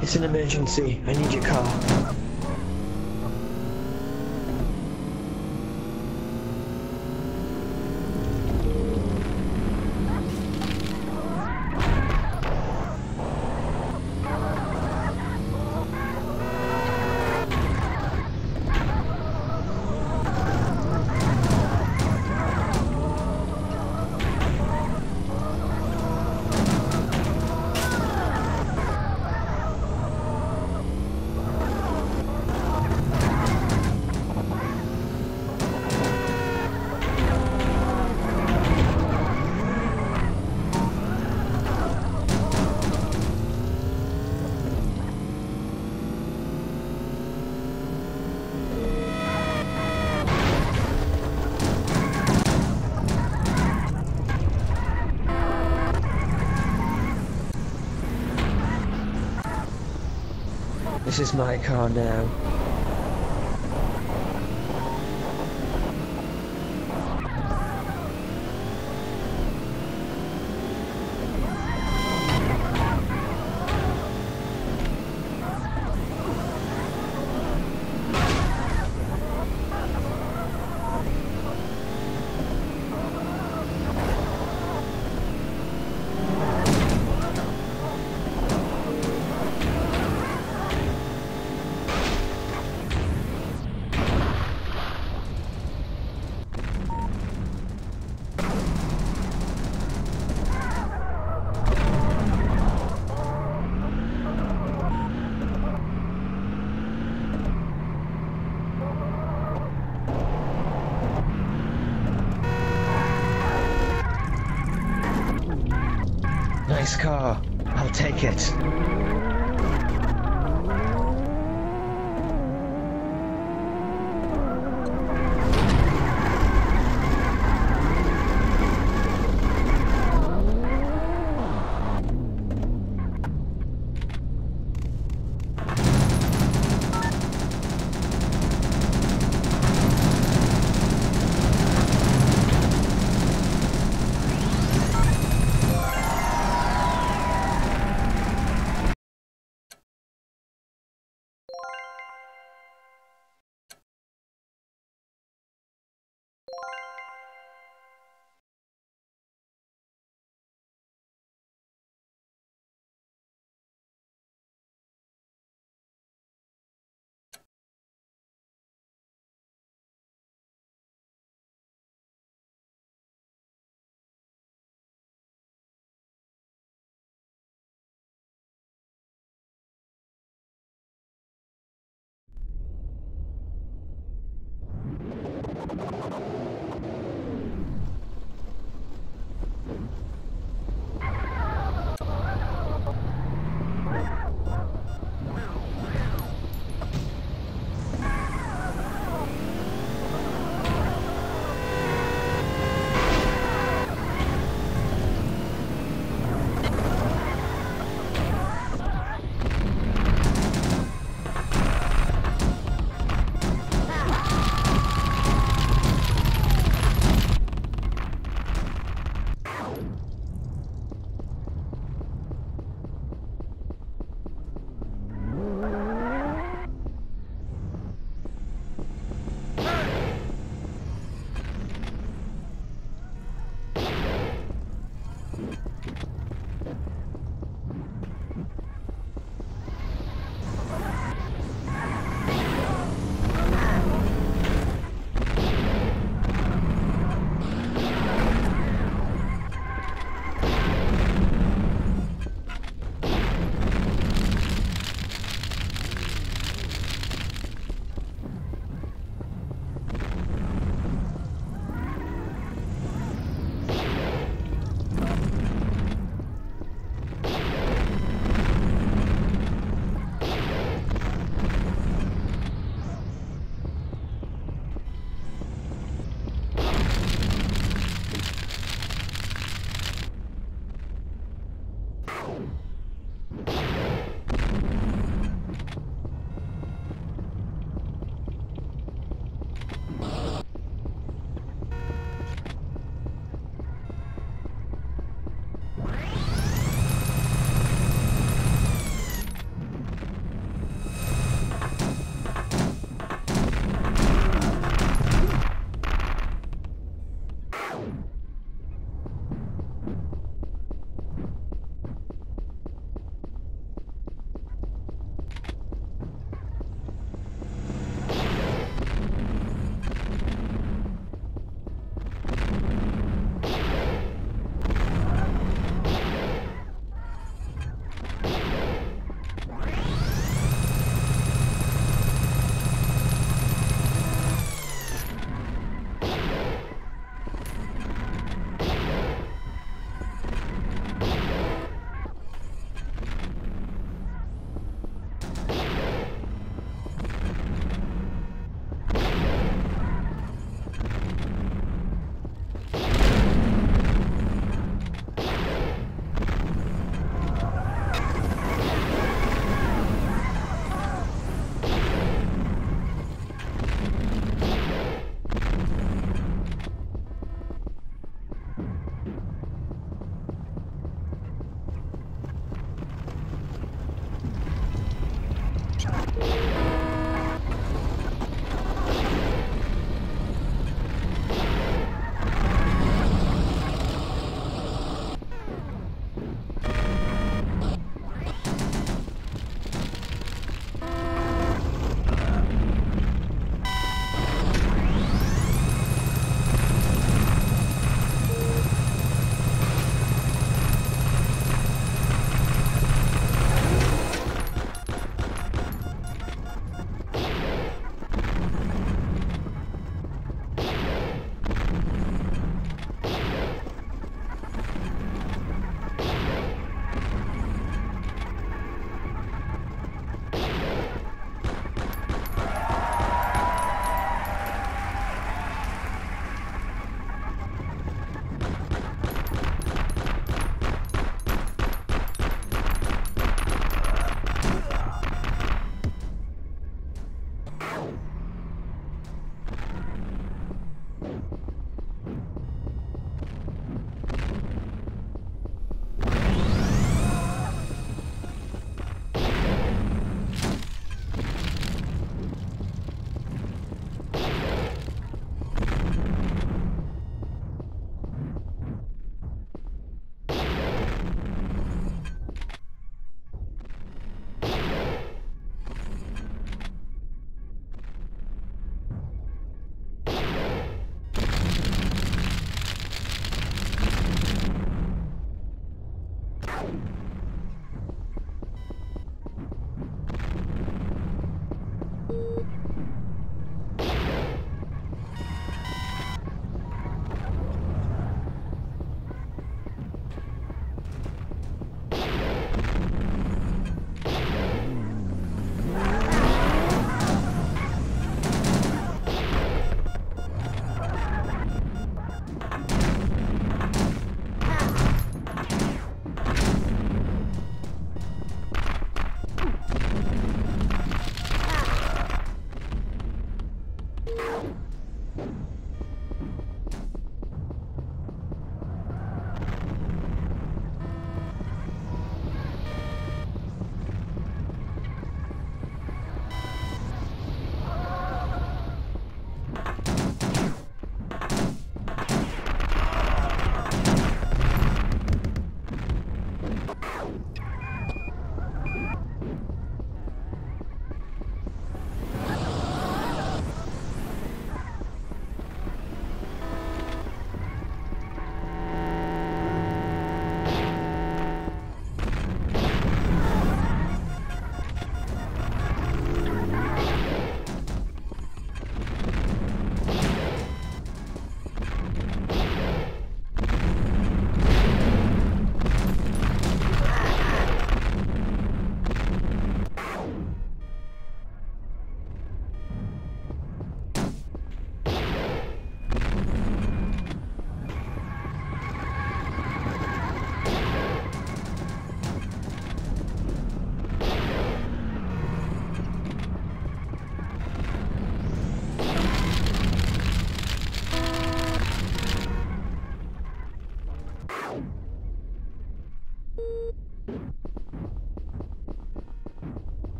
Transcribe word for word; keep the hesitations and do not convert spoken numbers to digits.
It's an emergency. I need your car. This is my car now. Nice car. I'll take it.